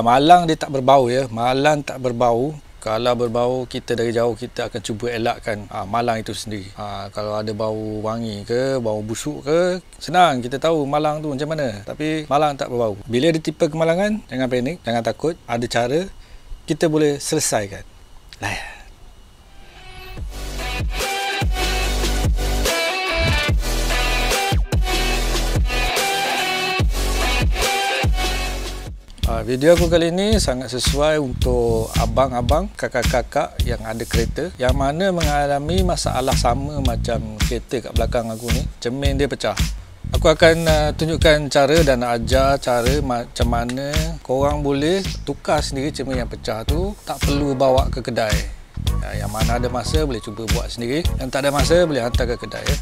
Malang dia tak berbau ya. Malang tak berbau. Kalau berbau, kita dari jauh kita akan cuba elakkan malang itu sendiri. Kalau ada bau wangi ke, bau busuk ke, senang kita tahu malang tu macam mana. Tapi malang tak berbau. Bila ada tipe kemalangan, jangan panik, jangan takut. Ada cara, kita boleh selesaikan. Layan. Video aku kali ini sangat sesuai untuk abang-abang, kakak-kakak yang ada kereta, yang mana mengalami masalah sama macam kereta kat belakang aku ni, cermin dia pecah. Aku akan tunjukkan cara dan ajar cara macam mana korang boleh tukar sendiri cermin yang pecah tu, tak perlu bawa ke kedai. Yang mana ada masa boleh cuba buat sendiri, yang tak ada masa boleh hantar ke kedai ya.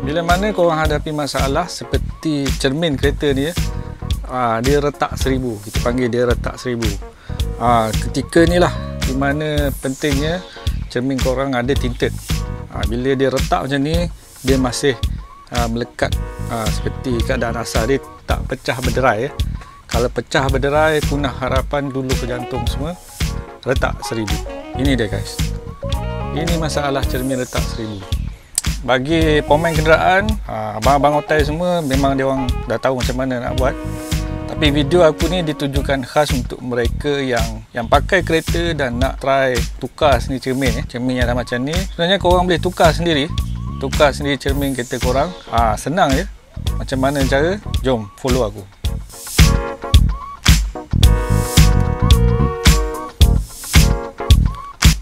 Bila mana korang hadapi masalah seperti cermin kereta ni, dia retak seribu, kita panggil dia retak seribu. Ketika ni lah di mana pentingnya cermin korang ada tinted. Bila dia retak macam ni, dia masih melekat seperti keadaan asal, dia tak pecah berderai ya. Kalau pecah berderai, punah harapan, dulu ke jantung semua. Retak seribu, ini dia guys, ini masalah cermin retak seribu. Bagi pemain kenderaan, abang-abang otai semua, memang dia orang dah tahu macam mana nak buat. Tapi video aku ni ditujukan khas untuk mereka yang pakai kereta dan nak try tukar sendiri cermin. Cermin yang dah macam ni, sebenarnya korang boleh tukar sendiri cermin kereta korang. Senang je. Macam mana cara? Jom follow aku.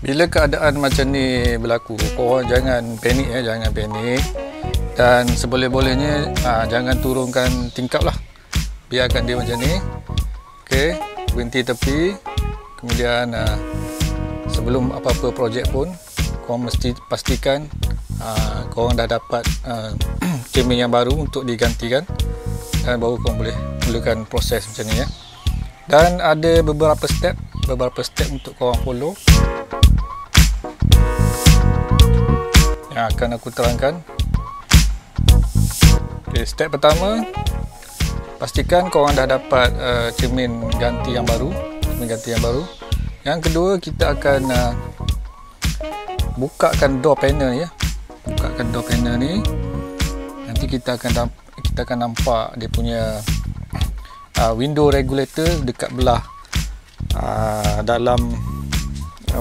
Bila keadaan macam ni berlaku, korang jangan panik ya, jangan panik. Dan seboleh-bolehnya jangan turunkan tingkap lah. Biarkan dia macam ni. Okey, berhenti tepi. Kemudian sebelum apa-apa projek pun, korang mesti pastikan korang dah dapat cermin yang baru untuk digantikan. Dan baru korang boleh mulakan proses macam ni ya. Dan ada beberapa step untuk korang follow. Akan aku terangkan. Okay, step pertama, pastikan korang dah dapat cermin ganti yang baru. Yang kedua, kita akan bukakan door panel ya. Bukakan door panel ni, nanti kita akan nampak dia punya window regulator dekat belah dalam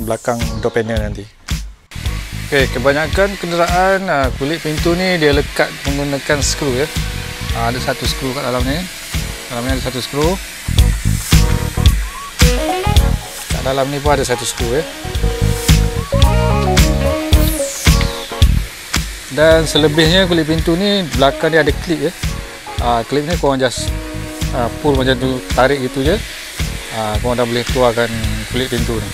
belakang door panel nanti. Okay, kebanyakan kenderaan kulit pintu ni dia lekat menggunakan skru ya. Ada satu skru kat dalam ni. Dalam ni ada satu skru. Kat dalam ni pun ada satu skru ya. Dan selebihnya kulit pintu ni belakang dia ada klip ya. Klip ni korang just pull macam tu, tarik gitu je. Korang dah boleh keluarkan kulit pintu ni.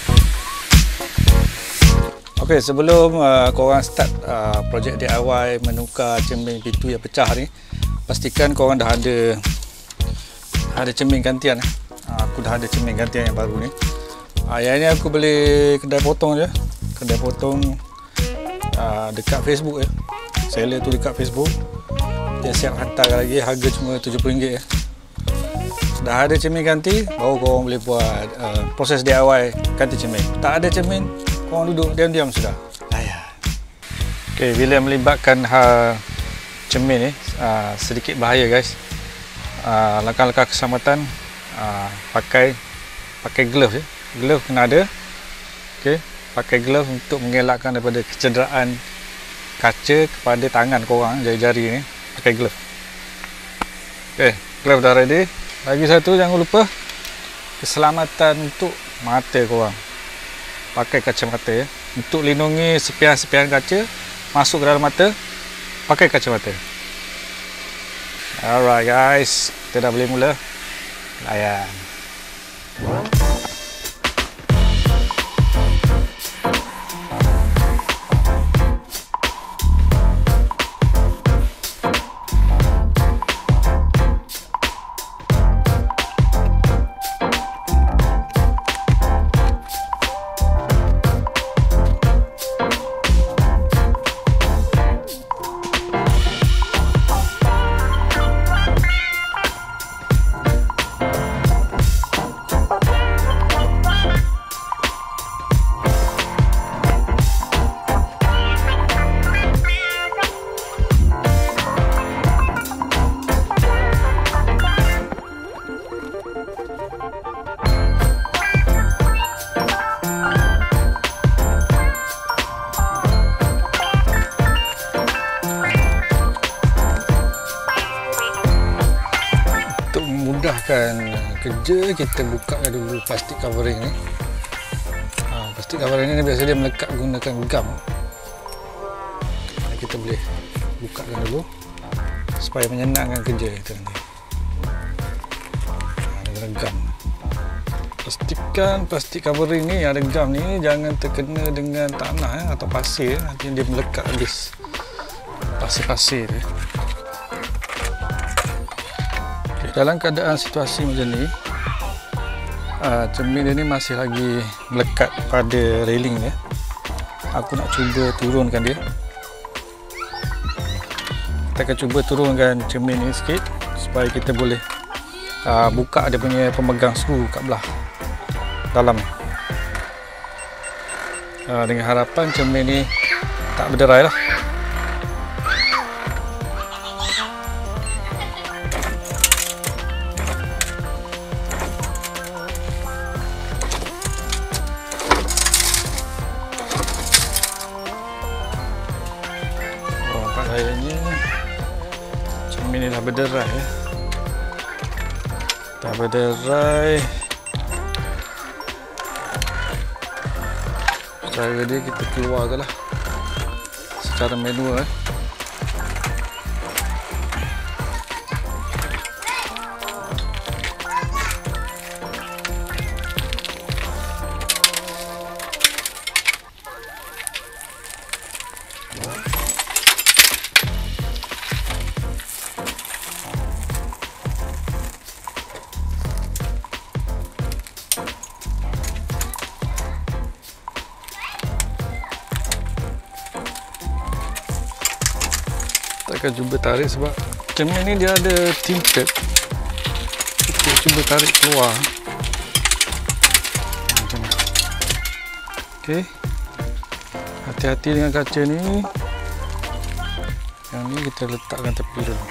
Okey, sebelum korang start projek DIY menukar cermin pintu yang pecah ni, pastikan korang dah ada cermin gantian. Aku dah ada cermin gantian yang baru ni. Yang ni aku beli kedai potong je. Kedai potong dekat Facebook ya. Seller tu dekat Facebook. Dia siap hantar lagi, harga cuma RM70 ya. Dah ada cermin ganti, baru korang boleh buat proses DIY ganti cermin. Tak ada cermin, korang duduk diam-diam sudah. Ayah. Okay, bila melibatkan cermin ni sedikit bahaya guys. Langkah-langkah keselamatan, pakai glove ya. Glove kena ada. Okey, pakai glove untuk mengelakkan daripada kecederaan kaca kepada tangan korang, jari-jari ni. Pakai glove. Okey, glove dah ready. Lagi satu, jangan lupa keselamatan untuk mata korang. Pakai kacamata ya, untuk lindungi sepian-sepian kaca masuk ke dalam mata. Pakai kacamata. Alright guys, kita dah boleh mula layan. memudahkan kerja, kita buka dulu plastik covering ni. Plastik covering ni biasa dia melekat gunakan gam. Kita boleh bukakan dulu supaya menyenangkan kerja kita nanti. Ada gam. Pastikan plastik covering ni yang ada gam ni jangan terkena dengan tanah atau pasir, nanti dia melekat habis pasir-pasir dia. Okay, dalam keadaan situasi macam ni, cermin dia ni masih lagi melekat pada railing dia. Aku nak cuba turunkan dia. Kita akan cuba turunkan cermin ni sikit supaya kita boleh buka dia punya pemegang skru kat belah dalam, dengan harapan cermin ni tak berderai lah. Nampak kayaknya cermin ni dah berderai ya. Dah berderai. Cara dia kita keluarkan lah secara manual. Kita cuba tarik sebab cermin ni dia ada tinted. Kita cuba tarik keluar macam ni. Okey, hati-hati dengan kaca ni. Yang ni kita letakkan tepi dulu.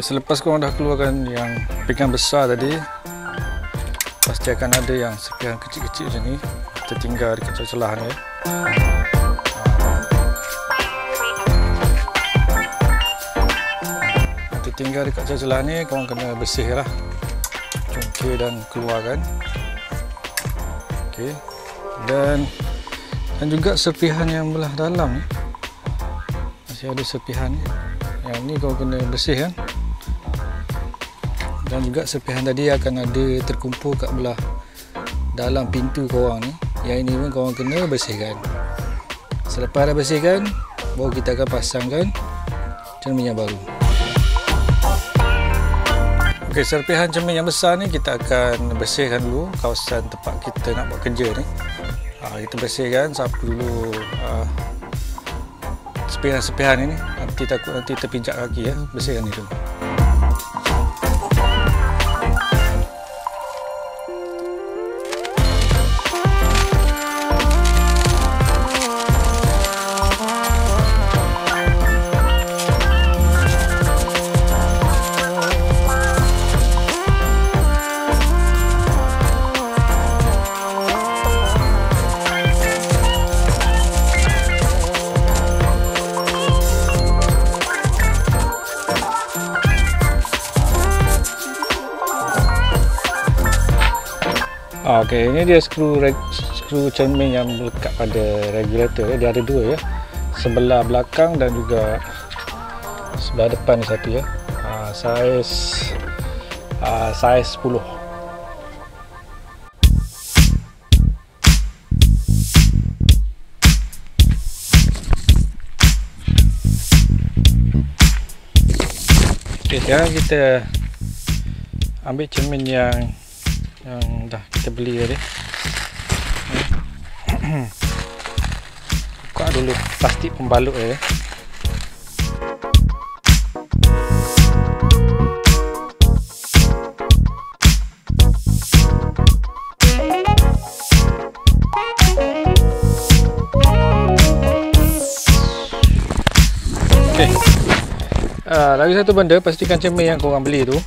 Selepas korang dah keluarkan yang pinggan besar tadi, pasti akan ada yang sepinggan kecil-kecil macam ni, kita tinggal dekat celah-celah ni. Kita tinggal dekat celah-celah ni, korang kena bersih lah, cungkir dan keluarkan. Okay. Dan juga serpihan yang belah dalam ni, masih ada serpihan ni. Yang ni korang kena bersih kan. Dan juga serpihan tadi akan ada terkumpul kat belah dalam pintu korang ni. Yang ini pun korang kena bersihkan. Selepas dah bersihkan, baru kita akan pasangkan cermin yang baru. Ok, serpihan cermin yang besar ni kita akan bersihkan dulu kawasan tempat kita nak buat kerja ni. Kita bersihkan, sapu dulu serpihan-serpihan ini. Nanti takut nanti terpijak kaki ya, bersihkan itu. Okey, ini dia skru cermin yang melekat pada regulator. Dia ada dua ya. Sebelah belakang dan juga sebelah depan ni satu ya. Saiz 10. Okey, sekarang kita ambil cermin yang dah kita beli tadi. Buka dulu plastik pembalut dia. Okey. Lagi satu benda, pastikan cermin yang korang beli tu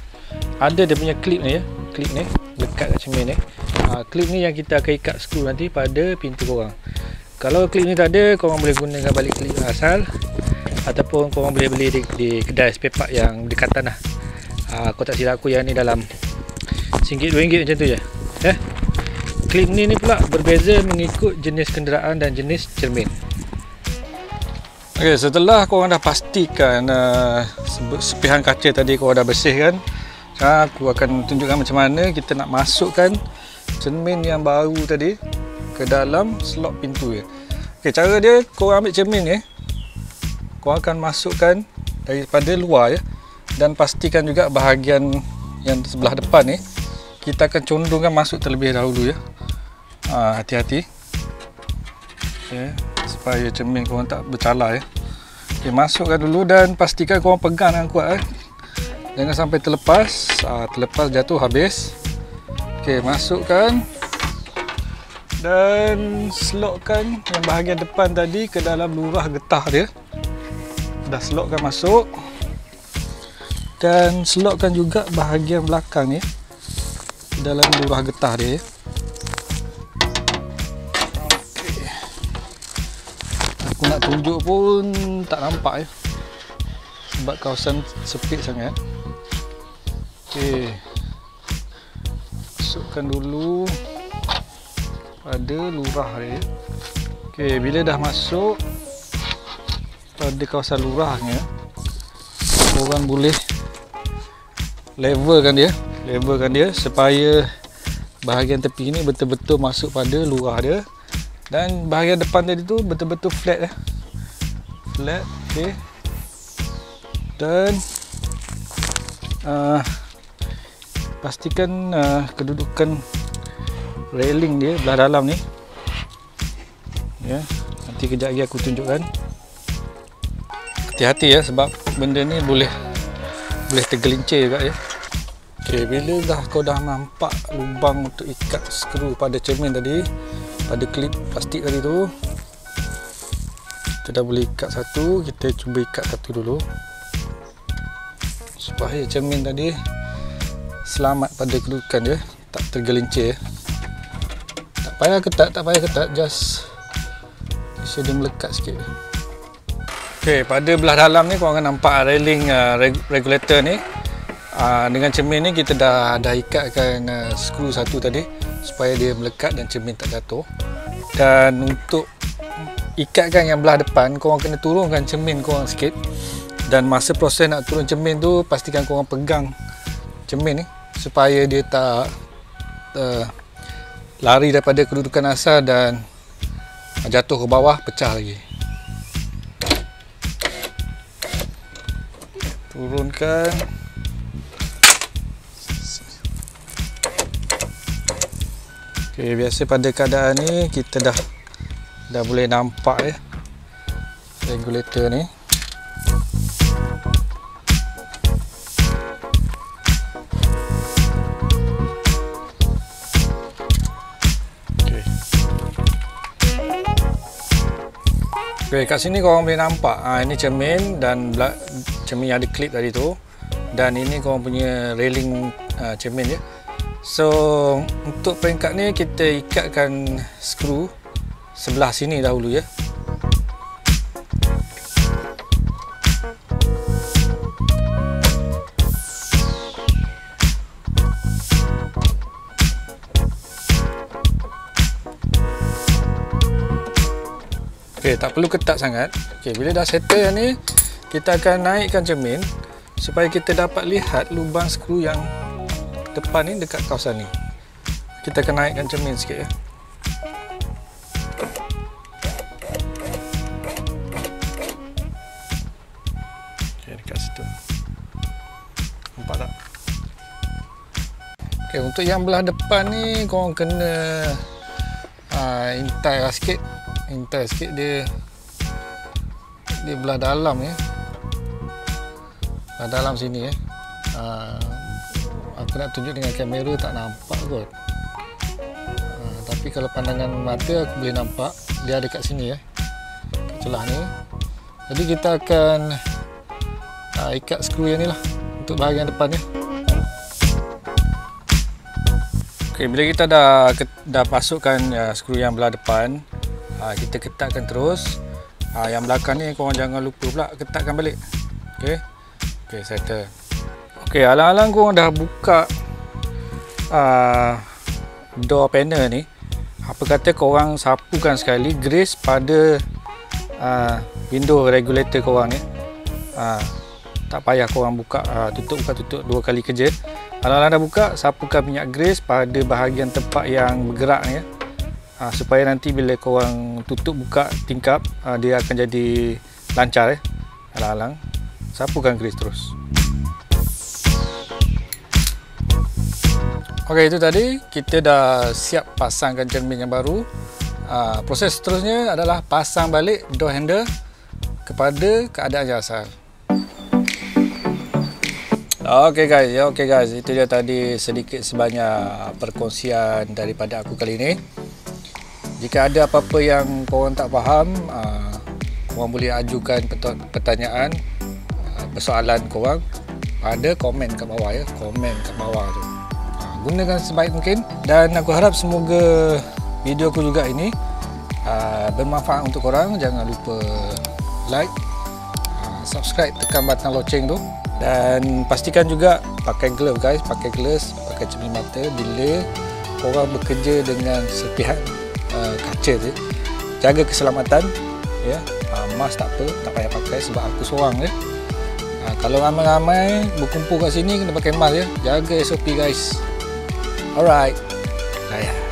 ada dia punya klip ni ya. Klip ni dekat cermin ni. Klip ni yang kita akan ikat skru nanti pada pintu korang. Kalau klip ni tak ada, korang boleh gunakan balik klip asal, ataupun korang boleh beli di kedai spare part yang dekatan lah. Kalau tak silap aku yang ni dalam RM1, RM2 macam tu je. Klip ni pula berbeza mengikut jenis kenderaan dan jenis cermin. Okay, setelah korang dah pastikan sepihang kaca tadi korang dah bersihkan, aku akan tunjukkan macam mana kita nak masukkan cermin yang baru tadi ke dalam slot pintu dia. Okay, cara dia korang ambil cermin ni, korang akan masukkan daripada luar je, dan pastikan juga bahagian yang sebelah depan ni kita akan condongkan masuk terlebih dahulu ya. Hati-hati. Okay, supaya cermin korang tak bercalar ya. Okay, masukkan dulu dan pastikan korang pegang dengan kuat. Jangan sampai terlepas. Terlepas jatuh habis. Okay, masukkan dan slotkan yang bahagian depan tadi ke dalam lurah getah dia. Dah slotkan masuk, dan slotkan juga bahagian belakang ni dalam lurah getah dia. Okay, aku nak tunjuk pun tak nampak ya, sebab kawasan sempit sangat. Okay, masukkan dulu pada lurah dia. Okay, bila dah masuk pada kawasan lurahnya, korang boleh levelkan dia supaya bahagian tepi ni betul-betul masuk pada lurah dia, dan bahagian depan tadi tu betul-betul flat flat. Okay, dan pastikan kedudukan railing dia belah dalam ni ya. Nanti kejap lagi aku tunjukkan. Hati-hati ya, sebab benda ni boleh tergelincir juga ya. Okay, bila kau dah nampak lubang untuk ikat skru pada cermin tadi, pada klip plastik tadi tu, kita dah boleh ikat satu. Kita cuba ikat satu dulu supaya cermin tadi selamat pada kedudukan dia, tak tergelincir. Tak payah ketat, just dia melekat sikit. Okay, pada belah dalam ni korang akan nampak railing regulator ni. Dengan cermin ni kita dah ikatkan skru satu tadi supaya dia melekat dan cermin tak jatuh. Dan untuk ikatkan yang belah depan, korang kena turunkan cermin korang sikit, dan masa proses nak turun cermin tu pastikan korang pegang cermin ni supaya dia tak lari daripada kedudukan asal dan jatuh ke bawah, pecah lagi. Turunkan. Okay, biasa pada keadaan ni kita dah boleh nampak ya regulator ni. Okay. Okay, kat sini korang boleh nampak ini cermin, dan cermin yang ada klip tadi tu, dan ini korang punya railing cermin ya. So untuk peringkat ni kita ikatkan skru sebelah sini dahulu ya. Okey, tak perlu ketat sangat. Okey, bila dah settle yang ni, kita akan naikkan cermin supaya kita dapat lihat lubang skru yang depan ni dekat kawasan ni. Kita akan naikkan cermin sikit ya. Okay, dekat situ. Nampak tak? Okay, untuk yang belah depan ni korang kena intai sikit dia belah dalam ya. Belah dalam sini ya. Aku nak tunjuk dengan kamera tak nampak kot, tapi kalau pandangan mata aku boleh nampak dia ada kat sini ya, kat celah ni. Jadi kita akan ikat skru yang ni lah untuk bahagian depan ni. Okey, bila kita dah masukkan skru yang belah depan, kita ketatkan terus. Yang belakang ni korang jangan lupa pula ketatkan balik. Okey. Okey, settle. Okey, alang-alang korang dah buka door panel ni, apa kata korang sapukan sekali grease pada window regulator korang ni. Tak payah korang buka tutup dua kali kerja. Alang-alang dah buka, sapukan minyak grease pada bahagian tempat yang bergerak ni, supaya nanti bila korang tutup buka tingkap, dia akan jadi lancar. Alang-alang sapukan grease terus. Okey, itu tadi kita dah siap pasangkan cermin yang baru. Proses seterusnya adalah pasang balik door handle kepada keadaan yang asal. Okey guys, itu dia tadi sedikit sebanyak perkongsian daripada aku kali ini. Jika ada apa-apa yang korang tak faham, korang boleh ajukan pertanyaan, persoalan korang pada komen kat bawah ya. Komen kat bawah tu, gunakan sebaik mungkin, dan aku harap semoga video aku juga ini bermanfaat untuk korang. Jangan lupa like, subscribe, tekan butang loceng tu, dan pastikan juga pakai glove guys, pakai gloves, pakai cermin mata bila korang bekerja dengan serpihan kaca tu. Jaga keselamatan ya. Mask tak apa, tak payah pakai sebab aku seorang ya. Kalau ramai-ramai berkumpul kat sini kena pakai mask ya. Jaga SOP guys. Alright.